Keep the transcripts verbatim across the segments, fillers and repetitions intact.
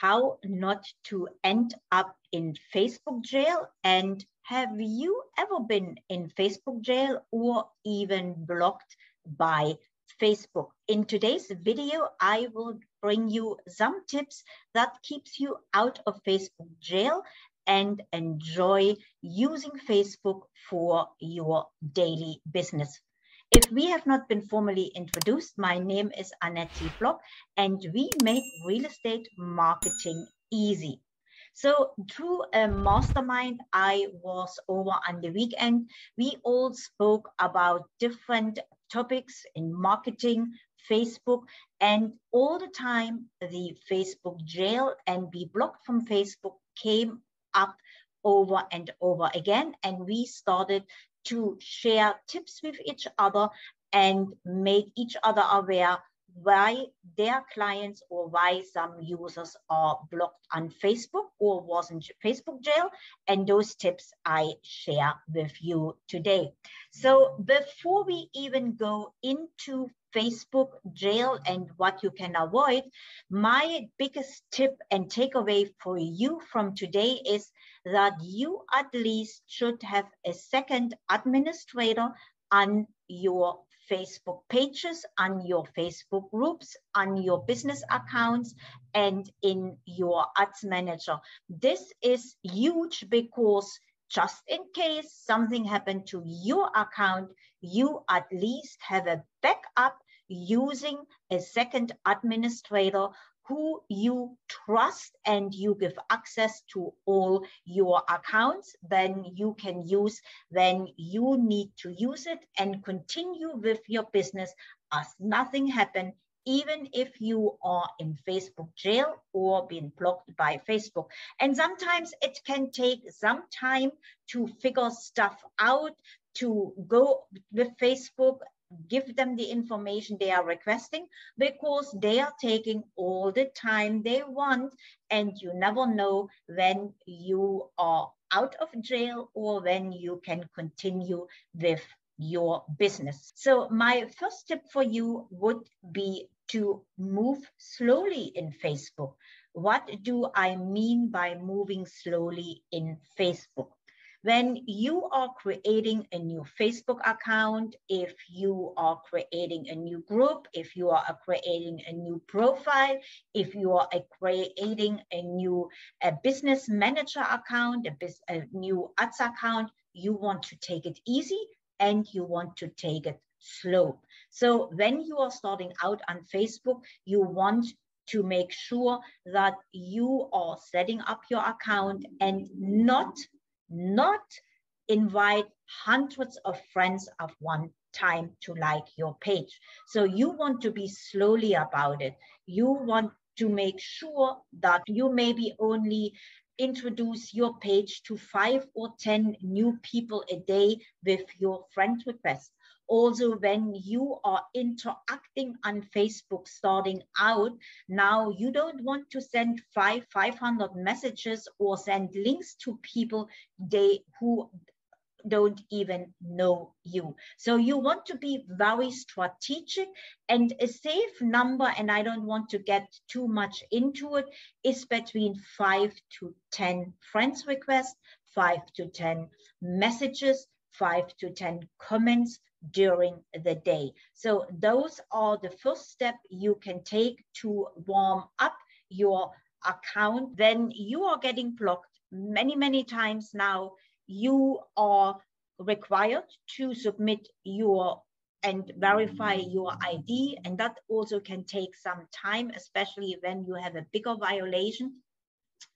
how not to end up in Facebook jail. And have you ever been in Facebook jail or even blocked by Facebook? In today's video, I will bring you some tips that keeps you out of Facebook jail and enjoy using Facebook for your daily business. If we have not been formally introduced, my name is Annette Block, and we make real estate marketing easy. So through a mastermind I was over on the weekend, we all spoke about different topics in marketing, Facebook, and all the time the Facebook jail and be blocked from Facebook came up over and over again, and we started to share tips with each other and make each other aware why their clients or why some users are blocked on Facebook or was in Facebook jail. And those tips I share with you today. So before we even go into Facebook jail and what you can avoid, my biggest tip and takeaway for you from today is that you at least should have a second administrator on your Facebook pages, on your Facebook groups, on your business accounts, and in your ads manager. This is huge because just in case something happened to your account, you at least have a backup using a second administrator who you trust and you give access to all your accounts, then you can use when you need to use it and continue with your business as nothing happened, even if you are in Facebook jail or been blocked by Facebook. And sometimes it can take some time to figure stuff out, to go with Facebook, give them the information they are requesting, because they are taking all the time they want, and you never know when you are out of jail or when you can continue with your business. So my first tip for you would be to move slowly in Facebook. What do I mean by moving slowly in Facebook? When you are creating a new Facebook account, if you are creating a new group, if you are creating a new profile, if you are creating a new a business manager account, a, a new ads account, you want to take it easy and you want to take it slow. So when you are starting out on Facebook, you want to make sure that you are setting up your account and not Not invite hundreds of friends at one time to like your page. So you want to be slowly about it. You want to make sure that you maybe only introduce your page to five or ten new people a day with your friend request. Also, when you are interacting on Facebook starting out, now you don't want to send five, five hundred messages or send links to people they who don't even know you. So you want to be very strategic, and a safe number, and I don't want to get too much into it, is between five to ten friends requests, five to ten messages, five to ten comments during the day. So those are the first step you can take to warm up your account. When you are getting blocked many, many times now, you are required to submit your and verify your I D. And that also can take some time, especially when you have a bigger violation.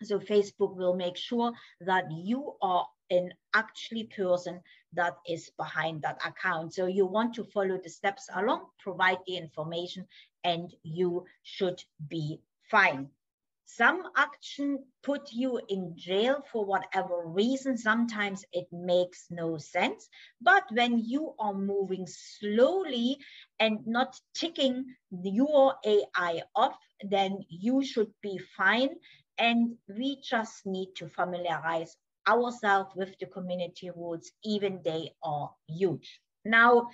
So Facebook will make sure that you are an actually person that is behind that account. So you want to follow the steps along, provide the information, and you should be fine. Some action put you in jail for whatever reason. Sometimes it makes no sense. But when you are moving slowly and not ticking your A I off, then you should be fine. And we just need to familiarize ourselves with the community rules, even they are huge. Now,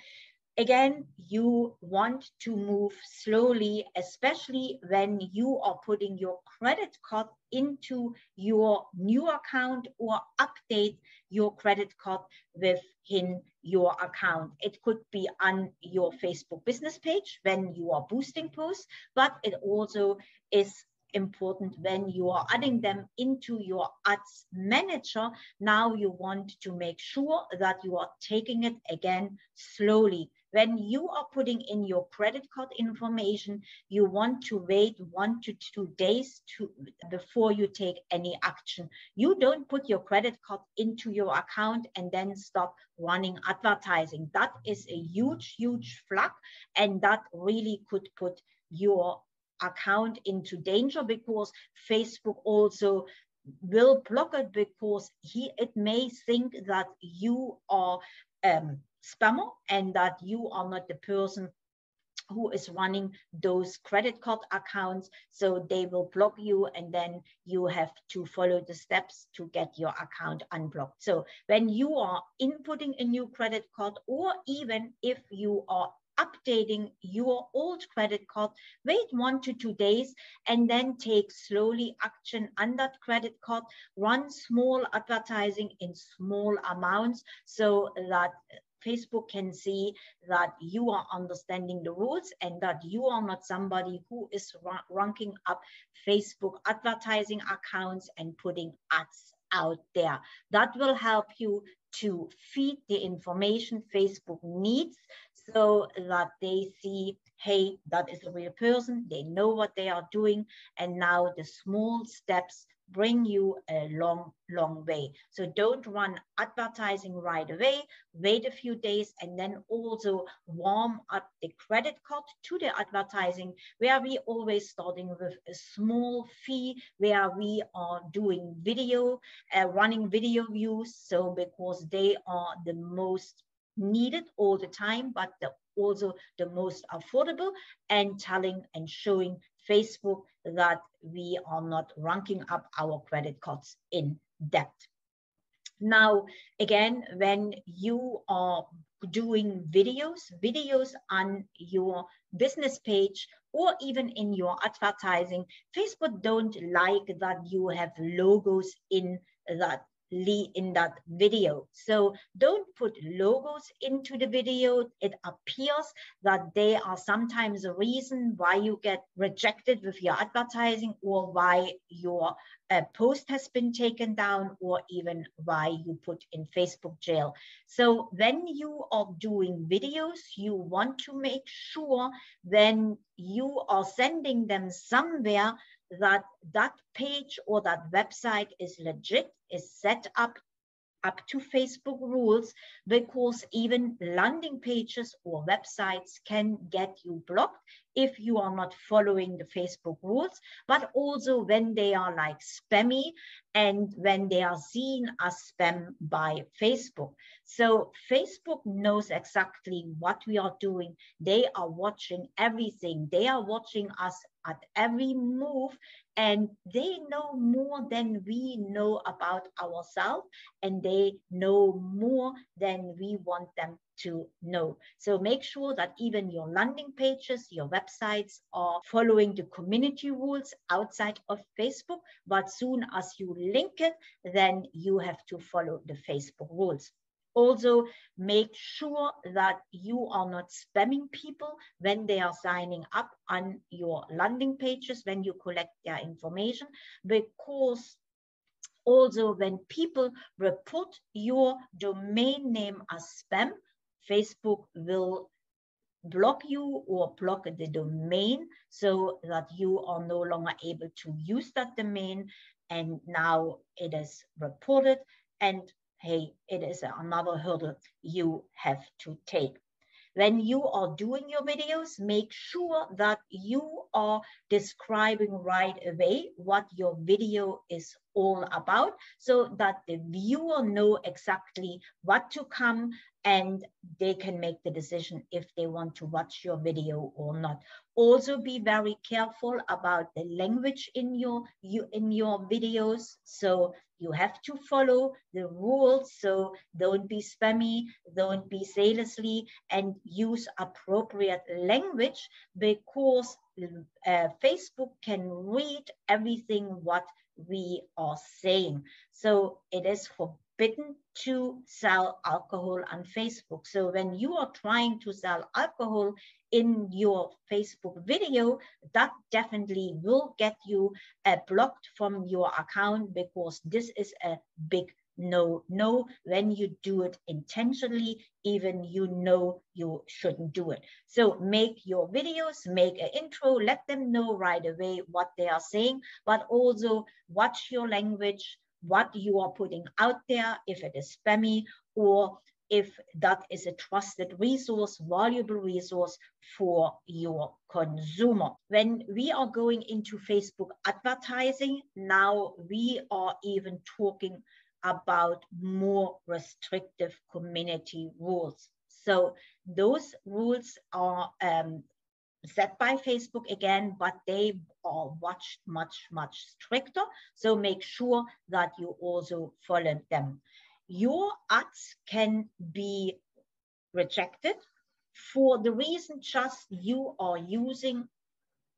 again, you want to move slowly, especially when you are putting your credit card into your new account or update your credit card within your account. It could be on your Facebook business page when you are boosting posts, but it also is important when you are adding them into your ads manager. Now you want to make sure that you are taking it again slowly. When you are putting in your credit card information, you want to wait one to two days to, before you take any action. You don't put your credit card into your account and then stop running advertising. That is a huge, huge flag, and that really could put your account into danger, because Facebook also will block it, because he it may think that you are um spammer and that you are not the person who is running those credit card accounts, so they will block you, and then you have to follow the steps to get your account unblocked. So when you are inputting a new credit card, or even if you are updating your old credit card, wait one to two days and then take slowly action on that credit card. Run small advertising in small amounts so that Facebook can see that you are understanding the rules and that you are not somebody who is ranking up Facebook advertising accounts and putting ads out there. That will help you to feed the information Facebook needs, so that they see, hey, that is a real person, they know what they are doing, and now the small steps bring you a long, long way. So don't run advertising right away, wait a few days, and then also warm up the credit card to the advertising, where we always starting with a small fee, where we are doing video, uh, running video views, so because they are the most needed all the time, but the, also the most affordable, and telling and showing Facebook that we are not ranking up our credit cards in depth. Now, again, when you are doing videos, videos on your business page, or even in your advertising, Facebook don't like that you have logos in that in that video. So don't put logos into the video. It appears that they are sometimes a reason why you get rejected with your advertising, or why your uh, post has been taken down, or even why you put in Facebook jail. So when you are doing videos, you want to make sure when you are sending them somewhere that that page or that website is legit, is set up up to Facebook rules, because even landing pages or websites can get you blocked if you are not following the Facebook rules, but also when they are like spammy and when they are seen as spam by Facebook. So Facebook knows exactly what we are doing. They are watching everything. They are watching us at every move, and they know more than we know about ourselves, and they know more than we want them to know. So make sure that even your landing pages, your websites are following the community rules outside of Facebook, but soon as you link it, then you have to follow the Facebook rules. Also, make sure that you are not spamming people when they are signing up on your landing pages, when you collect their information, because also when people report your domain name as spam, Facebook will block you or block the domain so that you are no longer able to use that domain, and now it is reported, and hey, it is another hurdle you have to take. When you are doing your videos, make sure that you are describing right away what your video is all about, so that the viewer knows exactly what to come and they can make the decision if they want to watch your video or not. Also be very careful about the language in your, you, in your videos. So you have to follow the rules. So don't be spammy, don't be salesy, and use appropriate language, because uh, Facebook can read everything what we are saying. So it is forbidden to sell alcohol on Facebook. So when you are trying to sell alcohol in your Facebook video, that definitely will get you uh, blocked from your account, because this is a big no-no when you do it intentionally, even you know you shouldn't do it. So make your videos, make an intro, let them know right away what they are saying, but also watch your language, what you are putting out there, if it is spammy, or if that is a trusted resource, valuable resource for your consumer. When we are going into Facebook advertising, now we are even talking about more restrictive community rules. So those rules are um, set by Facebook again, but they are watched much, much stricter. So make sure that you also follow them. Your ads can be rejected for the reason just you are using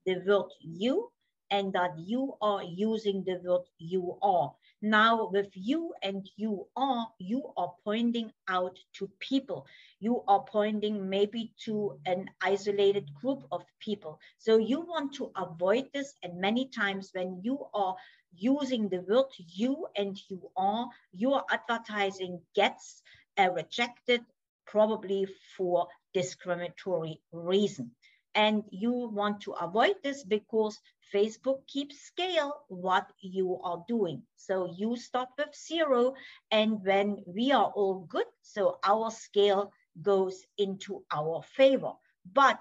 the word you, and that you are using the word you are. Now with you and you are, you are pointing out to people. You are pointing maybe to an isolated group of people. So you want to avoid this, and many times when you are using the word you and you are, your advertising gets uh, rejected, probably for discriminatory reason. And you want to avoid this because Facebook keeps scale what you are doing. So you start with zero, and when we are all good, so our scale goes into our favor. But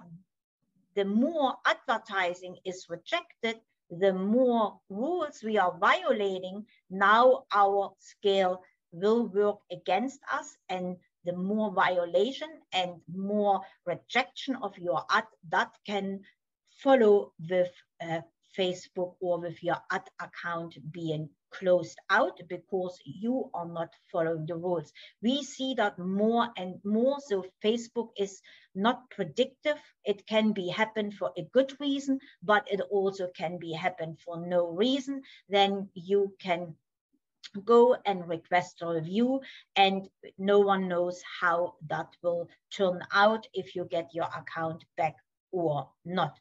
the more advertising is rejected, the more rules we are violating, now our scale will work against us, and the more violation and more rejection of your ad that can follow with uh, Facebook or with your ad account being closed out because you are not following the rules. We see that more and more, so Facebook is not predictive. It can be happen for a good reason, but it also can be happen for no reason. Then you can go and request a review, and no one knows how that will turn out, if you get your account back or not.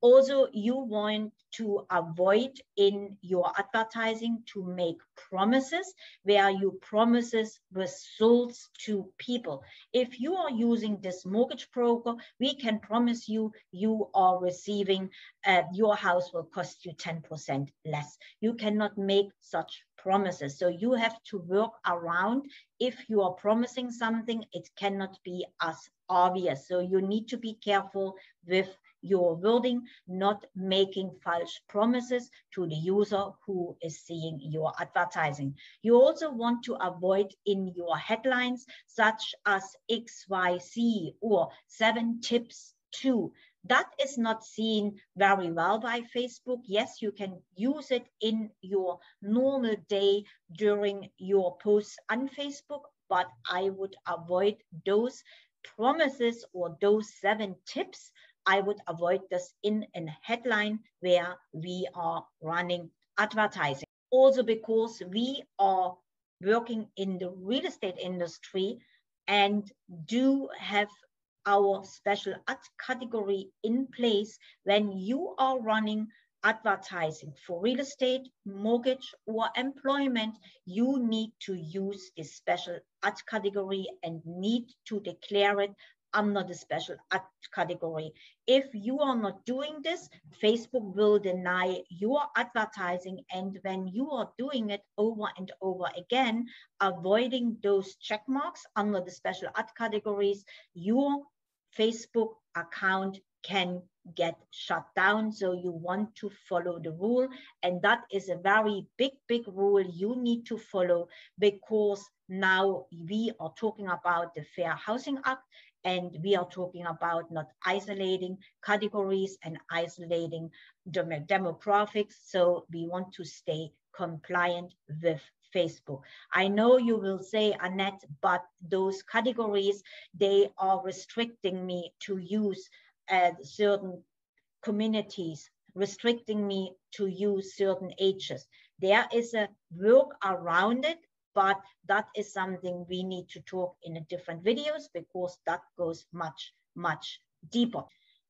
Also, you want to avoid in your advertising to make promises where you promises results to people. If you are using this mortgage broker, we can promise you, you are receiving, uh, your house will cost you ten percent less. You cannot make such promises. So you have to work around. If you are promising something, it cannot be as obvious. So you need to be careful with your wording, not making false promises to the user who is seeing your advertising. You also want to avoid in your headlines such as X Y Z or seven tips to. That is not seen very well by Facebook. Yes, you can use it in your normal day during your posts on Facebook, but I would avoid those promises or those seven tips. I would avoid this in a headline where we are running advertising. Also because we are working in the real estate industry and do have our special ad category in place, when you are running advertising for real estate, mortgage, or employment, you need to use this special ad category and need to declare it under the special ad category. If you are not doing this, Facebook will deny your advertising, and when you are doing it over and over again, avoiding those check marks under the special ad categories, your Facebook account can get shut down. So you want to follow the rule. And that is a very big, big rule you need to follow, because now we are talking about the Fair Housing Act, and we are talking about not isolating categories and isolating dem- demographics. So we want to stay compliant with Facebook. I know you will say, Annette, but those categories, they are restricting me to use uh, certain communities, restricting me to use certain ages. There is a work around it, but that is something we need to talk in a different videos, because that goes much, much deeper.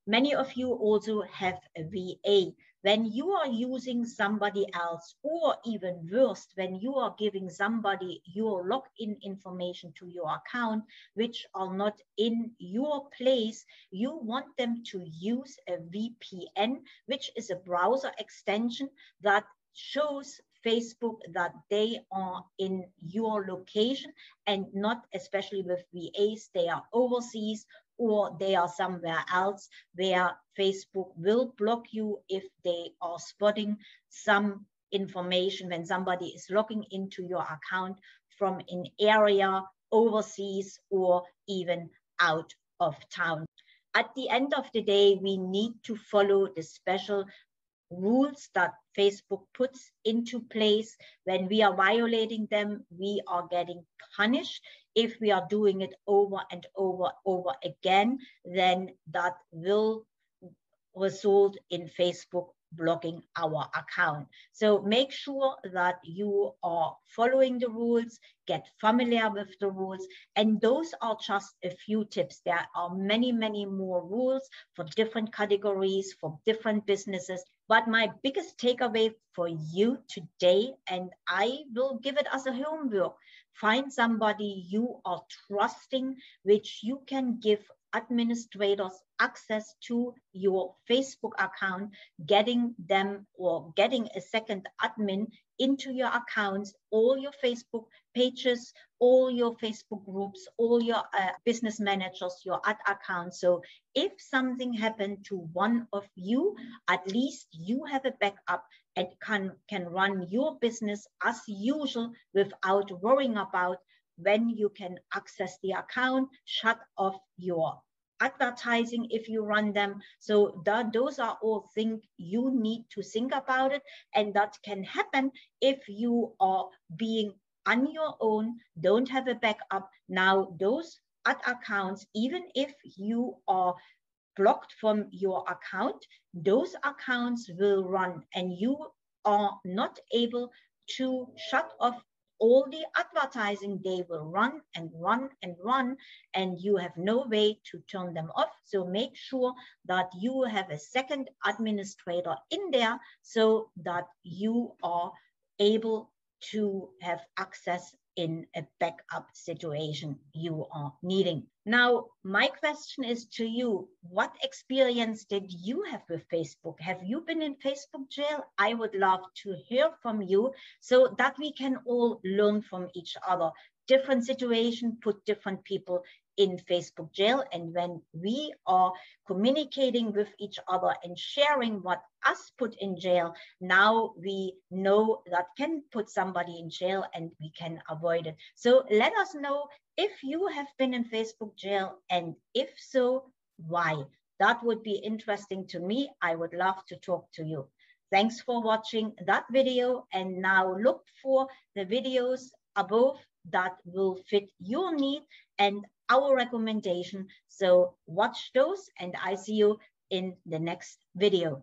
Many of you also have a V A. When you are using somebody else, or even worse, when you are giving somebody your login information to your account, which are not in your place, you want them to use a V P N, which is a browser extension that shows Facebook that they are in your location, and not, especially with V As, they are overseas or they are somewhere else where Facebook will block you if they are spotting some information when somebody is logging into your account from an area overseas or even out of town. At the end of the day, we need to follow the special rules that Facebook puts into place. When we are violating them, we are getting punished. If we are doing it over and over, over again, then that will result in Facebook blocking our account. So make sure that you are following the rules, get familiar with the rules. And those are just a few tips. There are many, many more rules for different categories, for different businesses. But my biggest takeaway for you today, and I will give it as a homework, find somebody you are trusting, which you can give administrators access to your Facebook account, getting them or getting a second admin into your accounts, all your Facebook pages, all your Facebook groups, all your uh, business managers, your ad accounts. So if something happened to one of you, at least you have a backup and can, can run your business as usual without worrying about when you can access the account, shut off your advertising if you run them. So that, those are all things you need to think about it. And that can happen if you are being on your own, don't have a backup. Now those ad accounts, even if you are blocked from your account, those accounts will run, and you are not able to shut off all the advertising. They will run and run and run, and you have no way to turn them off. So make sure that you have a second administrator in there so that you are able to have access in a backup situation you are needing. Now, my question is to you, what experience did you have with Facebook? Have you been in Facebook jail? I would love to hear from you so that we can all learn from each other. Different situation put different people in Facebook jail. And when we are communicating with each other and sharing what us put in jail, now we know that can put somebody in jail and we can avoid it. So let us know if you have been in Facebook jail, and if so, why? That would be interesting to me. I would love to talk to you. Thanks for watching that video, and now look for the videos above that will fit your need and our recommendation. So watch those, and I see you in the next video.